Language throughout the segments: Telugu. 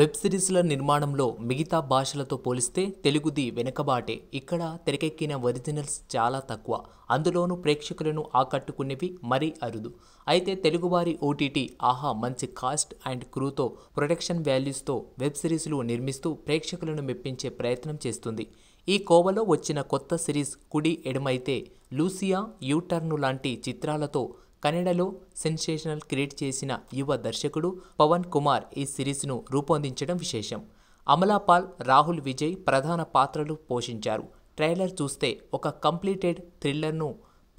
వెబ్ సిరీస్ల నిర్మాణంలో మిగతా భాషలతో పోలిస్తే తెలుగుది వెనకబాటే. ఇక్కడ తెరకెక్కిన ఒరిజినల్స్ చాలా తక్కువ, అందులోనూ ప్రేక్షకులను ఆకట్టుకునేవి మరీ అరుదు. అయితే తెలుగువారి ఓటీటీ ఆహా మంచి కాస్ట్ అండ్ క్రూతో ప్రొడక్షన్ వాల్యూస్తో వెబ్ సిరీస్లు నిర్మిస్తూ ప్రేక్షకులను మెప్పించే ప్రయత్నం చేస్తుంది. ఈ కోవలో వచ్చిన కొత్త సిరీస్ కుడి ఎడమైతే, లూసియా, యూటర్న్ లాంటి చిత్రాలతో కన్నడలో సెన్సేషనల్ క్రియేట్ చేసిన యువ దర్శకుడు పవన్ కుమార్ ఈ సిరీస్ను రూపొందించడం విశేషం. అమలా పాల్, రాహుల్ విజయ్ ప్రధాన పాత్రలు పోషించారు. ట్రైలర్ చూస్తే ఒక కంప్లీటెడ్ థ్రిల్లర్ను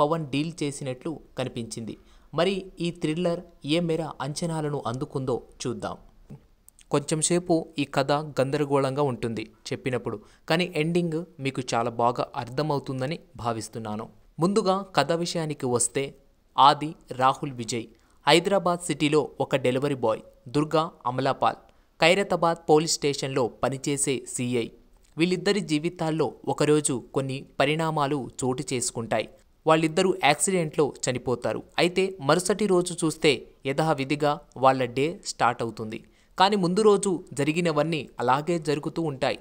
పవన్ డీల్ చేసినట్లు కనిపించింది. మరి ఈ థ్రిల్లర్ ఏ మేర అంచనాలను అందుకుందో చూద్దాం. కొంచెంసేపు ఈ కథ గందరగోళంగా ఉంటుంది చెప్పినప్పుడు, కానీ ఎండింగ్ మీకు చాలా బాగా అర్థమవుతుందని భావిస్తున్నాను. ముందుగా కథ విషయానికి వస్తే, ఆది రాహుల్ విజయ్, హైదరాబాద్ సిటీలో ఒక delivery boy, Durga Amala Paul Khairatabad police స్టేషన్లో పనిచేసే సిఐ. వీళ్ళిద్దరి జీవితాల్లో ఒకరోజు కొన్ని పరిణామాలు చోటు చేసుకుంటాయి. వాళ్ళిద్దరూ యాక్సిడెంట్లో చనిపోతారు. అయితే మరుసటి రోజు చూస్తే యథావిధిగా వాళ్ళ డే స్టార్ట్ అవుతుంది. కానీ ముందు రోజు జరిగినవన్నీ అలాగే జరుగుతూ ఉంటాయి.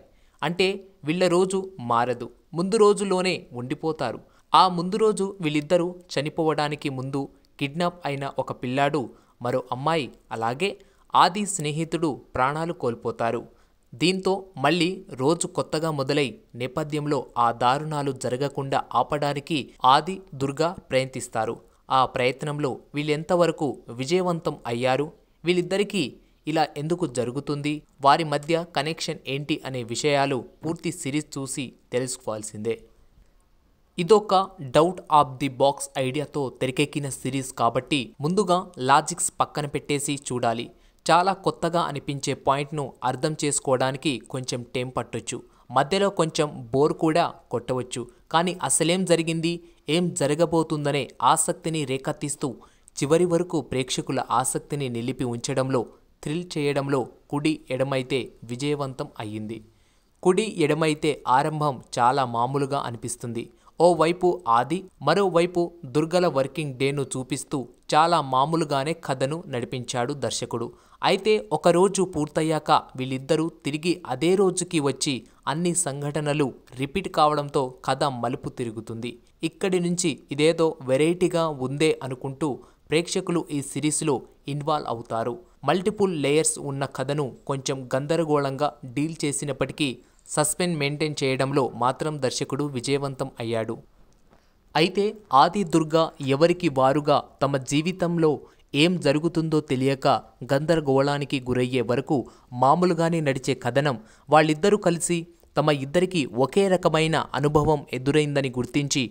అంటే వీళ్ళ రోజు మారదు, ముందు రోజులోనే ఉండిపోతారు. ఆ ముందు రోజు వీళ్ళిద్దరూ చనిపోవడానికి ముందు కిడ్నాప్ అయిన ఒక పిల్లాడు, మరో అమ్మాయి, అలాగే ఆది స్నేహితుడు ప్రాణాలు కోల్పోతారు. దీంతో మళ్ళీ రోజు కొత్తగా మొదలై నేపథ్యంలో ఆ దారుణాలు జరగకుండా ఆపడానికి ఆది దుర్గా ప్రయత్నిస్తారు. ఆ ప్రయత్నంలో వీళ్ళెంతవరకు విజయవంతం అయ్యారు, వీళ్ళిద్దరికీ ఇలా ఎందుకు జరుగుతుంది, వారి మధ్య కనెక్షన్ ఏంటి అనే విషయాలు పూర్తి సిరీస్ చూసి తెలుసుకోవాల్సిందే. ఇదొక డౌట్ ఆఫ్ ది బాక్స్ ఐడియాతో తెరకెక్కిన సిరీస్ కాబట్టి ముందుగా లాజిక్స్ పక్కన పెట్టేసి చూడాలి. చాలా కొత్తగా అనిపించే పాయింట్ను అర్థం చేసుకోవడానికి కొంచెం టైం పట్టొచ్చు, మధ్యలో కొంచెం బోర్ కూడా కొట్టవచ్చు. కానీ అసలేం జరిగింది, ఏం జరగబోతుందనే ఆసక్తిని రేకెత్తిస్తూ చివరి వరకు ప్రేక్షకుల ఆసక్తిని నిలిపి ఉంచడంలో, థ్రిల్ చేయడంలో కుడి ఎడమైతే విజయవంతం అయ్యింది. కుడి ఎడమైతే ఆరంభం చాలా మామూలుగా అనిపిస్తుంది. ఓవైపు ఆది, మరోవైపు దుర్గల వర్కింగ్ డేను చూపిస్తూ చాలా మామూలుగానే కథను నడిపించాడు దర్శకుడు. అయితే ఒకరోజు పూర్తయ్యాక వీళ్ళిద్దరూ తిరిగి అదే రోజుకి వచ్చి అన్ని సంఘటనలు రిపీట్ కావడంతో కథ మలుపు తిరుగుతుంది. ఇక్కడి నుంచి ఇదేదో వెరైటీగా ఉందే అనుకుంటూ ప్రేక్షకులు ఈ సిరీస్లో ఇన్వాల్వ్ అవుతారు. మల్టిపుల్ లేయర్స్ ఉన్న కథను కొంచెం గందరగోళంగా డీల్ చేసినప్పటికీ సస్పెన్స్ మెయింటైన్ చేయడంలో మాత్రం దర్శకుడు విజయవంతం అయ్యాడు. అయితే ఆది దుర్గా ఎవరికి వారుగా తమ జీవితంలో ఏం జరుగుతుందో తెలియక గందరగోళానికి గురయ్యే వరకు మామూలుగానే నడిచే కథనం వాళ్ళిద్దరూ కలిసి తమ ఇద్దరికీ ఒకే రకమైన అనుభవం ఎదురైందని గుర్తించి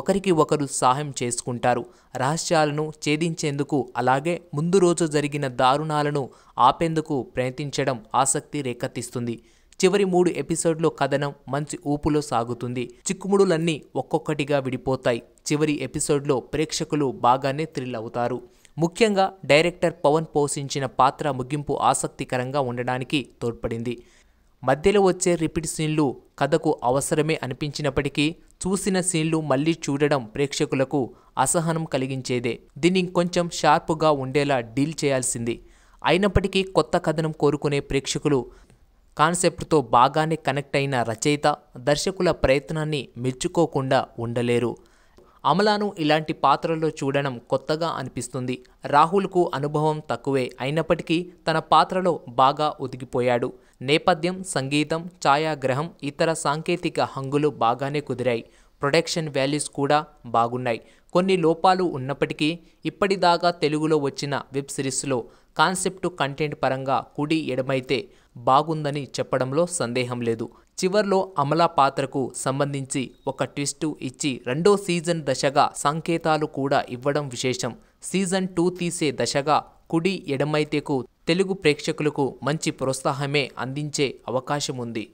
ఒకరికి ఒకరు సహాయం చేసుకుంటారు. రహస్యాలను ఛేదించేందుకు అలాగే ముందు రోజు జరిగిన దారుణాలను ఆపేందుకు ప్రయత్నించడం ఆసక్తి రేకెత్తిస్తుంది. చివరి 3 ఎపిసోడ్లో కథనం మంచి ఊపులో సాగుతుంది. చిక్కుముడులన్నీ ఒక్కొక్కటిగా విడిపోతాయి. చివరి ఎపిసోడ్లో ప్రేక్షకులు బాగానే థ్రిల్ అవుతారు. ముఖ్యంగా డైరెక్టర్ పవన్ పోషించిన పాత్ర ముగింపు ఆసక్తికరంగా ఉండడానికి తోడ్పడింది. మధ్యలో వచ్చే రిపీట్ సీన్లు కథకు అవసరమే అనిపించినప్పటికీ చూసిన సీన్లు మళ్ళీ చూడడం ప్రేక్షకులకు అసహనం కలిగించేదే. దీన్ని కొంచెం షార్ప్గా ఉండేలా డీల్ చేయాల్సింది. అయినప్పటికీ కొత్త కథనం కోరుకునే ప్రేక్షకులు కాన్సెప్ట్తో బాగానే కనెక్ట్ అయిన రచయిత దర్శకుల ప్రయత్నాన్ని మెచ్చుకోకుండా ఉండలేరు. అమలాను ఇలాంటి పాత్రలో చూడడం కొత్తగా అనిపిస్తుంది. రాహుల్కు అనుభవం తక్కువే, అయినప్పటికీ తన పాత్రలో బాగా ఒదిగిపోయాడు. నేపథ్యం, సంగీతం, ఛాయాగ్రహం, ఇతర సాంకేతిక హంగులు బాగానే కుదిరాయి. ప్రొడక్షన్ వాల్యూస్ కూడా బాగున్నాయి. కొన్ని లోపాలు ఉన్నప్పటికీ ఇప్పటిదాకా తెలుగులో వచ్చిన వెబ్ సిరీస్లో కాన్సెప్ట్, కంటెంట్ పరంగా కుడి ఎడమైతే బాగుందని చెప్పడంలో సందేహం లేదు. చివర్లో అమలా పాత్రకు సంబంధించి ఒక ట్విస్ట్ ఇచ్చి రెండో సీజన్ దశగా సంకేతాలు కూడా ఇవ్వడం విశేషం. సీజన్ 2 తీసే దశగా కుడి ఎడమైతేకు తెలుగు ప్రేక్షకులకు మంచి ప్రోత్సాహమే అందించే అవకాశం ఉంది.